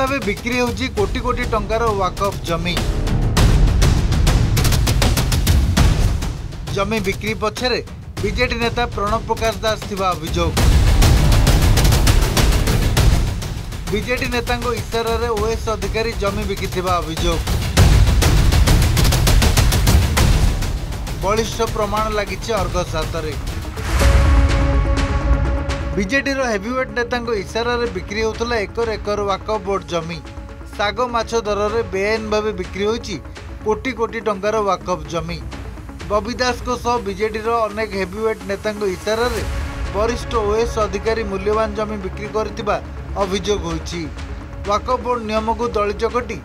भाव बिक्री होगी कोटी कोटी टंकार वाकफ जमी। जमी बिक्री पछरे बीजेपी नेता प्रणव प्रकाश दास थिबा अभियोग। बीजेपी नेता इशारा रे ओएस अधिकारी जमी बिकिथिबा अभियोग। बलिष्ठ प्रमाण लगी अर्गस हाथ में। बीजेपी हेवीवेट नेता इशारा रे बिक्री होता एकर एकर वाकफ बोर्ड जमी। साग माछ दर रे बेआईन भाव बिक्री होती कोटी कोटी टंकार वाकफ जमी। बबी दास को सह बीजेपी अनेक हेवीवेट नेता इशारा रे वरिष्ठ ओएस अधिकारी मूल्यवान जमी बिक्री करथिबा अभियोग होइछि। वाकफ बोर्ड नियम को दलित कटी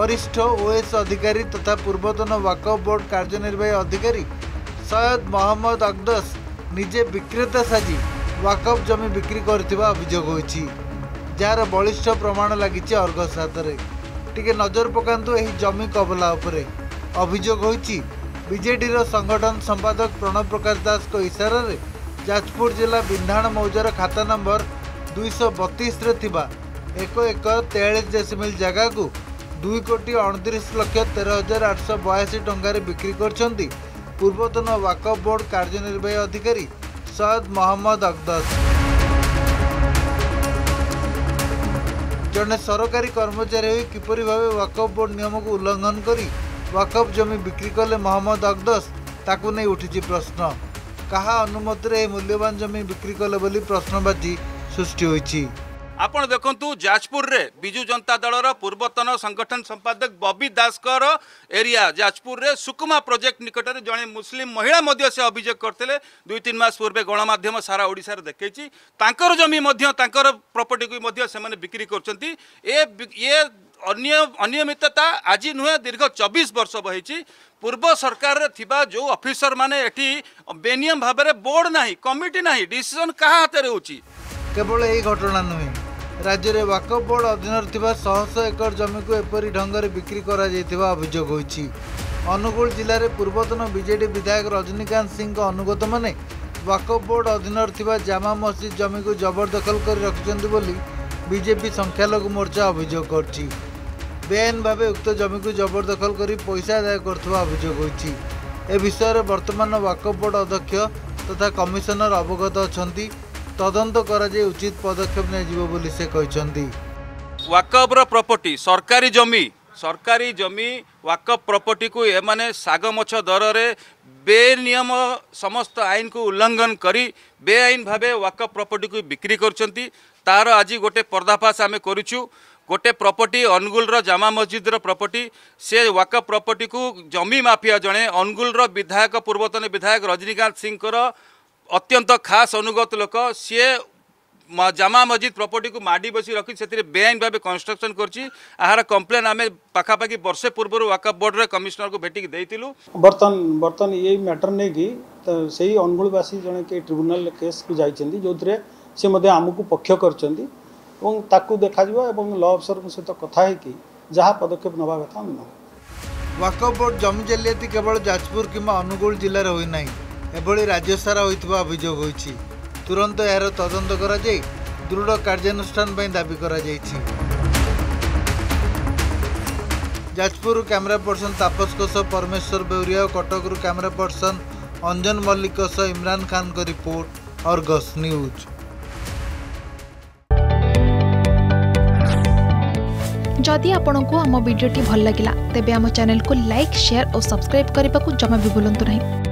वरिष्ठ ओएस अधिकारी तथा पूर्वतन वाकफ बोर्ड कार्यनिर्वाही अधिकारी सैयद मोहम्मद अकदस निजे विक्रेता साजी वाकफ जमी बिक्री करथिबा अभियोग होइछि। जार बलिष्ठ प्रमाण लगी अर्गस हाथ में। टिके नजर पकांतु एही जमी कबला उपरे। अभियोग होइछि बीजेडी संगठन संपादक प्रणव प्रकाश दास को इशारा रे जाजपुर जिला बिंधाण मौजार खाता नंबर 232 रे थिबा एक एकर 43 डेसिमिल जगह को 2,29,13,882 टंकार बिक्री करछंती पूर्वतन वाकफ बोर्ड कार्यनिर्वाही अधिकारी सैयद मोहम्मद अकदस। जड़े सरकारी कर्मचारी हो किपरि भावे वाकफ बोर्ड नियम को उल्लंघन करी वाकफ जमी बिक्री कले मोहम्मद अकदस ताकू नहीं उठिछि प्रश्न। कहा अनुमति रे मूल्यवान जमी बिक्री कले बोली प्रश्नबाची सृष्टि होइछि। आपण देखु जाजपुर रे बिजू जनता दलर पूर्वतन संगठन संपादक बबी दास एरिया जाजपुर रे सुकमा प्रोजेक्ट निकट में जड़े मुस्लिम महिला से अभियोग करते 2-3 मास पूर्वे गणमाध्यम सारा ओडिसा रे देखैछि तांकर जमी प्रॉपर्टी को बिक्री करछंती। ये अनियमितता आज नुहे दीर्घ 24 वर्ष बही पूर्व सरकार रे थिबा जो ऑफिसर माने एठी बेनियम भाव में बोर्ड ना कमिटी ना डिसीजन क्या हाथ में होची। केवल यही घटना नुहे राज्य में वाकफ बोर्ड अधीन शहश एकर जमी को एपरी ढंग से बिक्री अभियोग होइछि। अनुगुल जिले में पूर्वतन बीजेडी विधायक रजनीकांत सिंह का अनुगत मैंने वाकफ बोर्ड अधीन जामा मस्जिद जमी को जबरदखल कर रखिंट बोली बीजेपी संख्यालघु मोर्चा अभियोग करछि। बेआईन भाव उक्त जमी को जबरदखल कर पैसा आदाय करथवा अभियोग होइछि। ए विषय में वर्तमान वाकफ बोर्ड अध्यक्ष तथा कमिशनर अवगत अछंती। तदंत कराई उचित पदक्षेप ने वाकफ रो प्रॉपर्टी सरकारी जमी वाकफ प्रॉपर्टी को ए माने सागमछ दर रे बेनियम समस्त आईन को उल्लंघन करी बेआईन भावे वाकफ प्रॉपर्टी को बिक्री करचंती। तार आज गोटे पर्दाफाश आम करूचु। गोटे प्रॉपर्टी अनुगुल रो जामा मस्जिद रो प्रॉपर्टी से वाकफ प्रॉपर्टी को जमी माफिया जणे अनुगुल रो विधायक पूर्वतन विधायक रजनीकांत सिंह अत्यंत खास अनुगत लोक सी जामा मस्जिद प्रॉपर्टी को माड़ी बसी रखी से बेआईन भाव कंस्ट्रक्शन कर कंप्लेन आम पाखापाखि वर्षे पूर्व वाकफ बोर्ड रे कमिशनर को भेटिक देलु। बर्तन ये मैटर नहीं कि से ही अनुगुलवासी जन के ट्रिब्यूनल केस को जाइए जो थे सी आमको पक्ष कर देखा लॉ अफिसर को सहित कथा जहाँ पदक्षेप नवा कथा वाकफ बोर्ड जमी जालियाती केवल जाजपुर किंवा अनुगुल जिले में होना एभली राज्य सारा होता अभियोग होइछि। तुरंत यार तदंत कराई दृढ़ कार्यानुष्ठान दाबी कराई। जाजपुर कैमरा पर्सन तापस कोश परमेश्वर बेउरिया और कटक कैमरा पर्सन अंजन मल्लिक इमरान खान को रिपोर्ट अर्गस न्यूज। जदि आपंक आम भिडी भल लगा तेब चैनल को लाइक शेयर और सब्सक्राइब करने को जमा भी भूलु ना।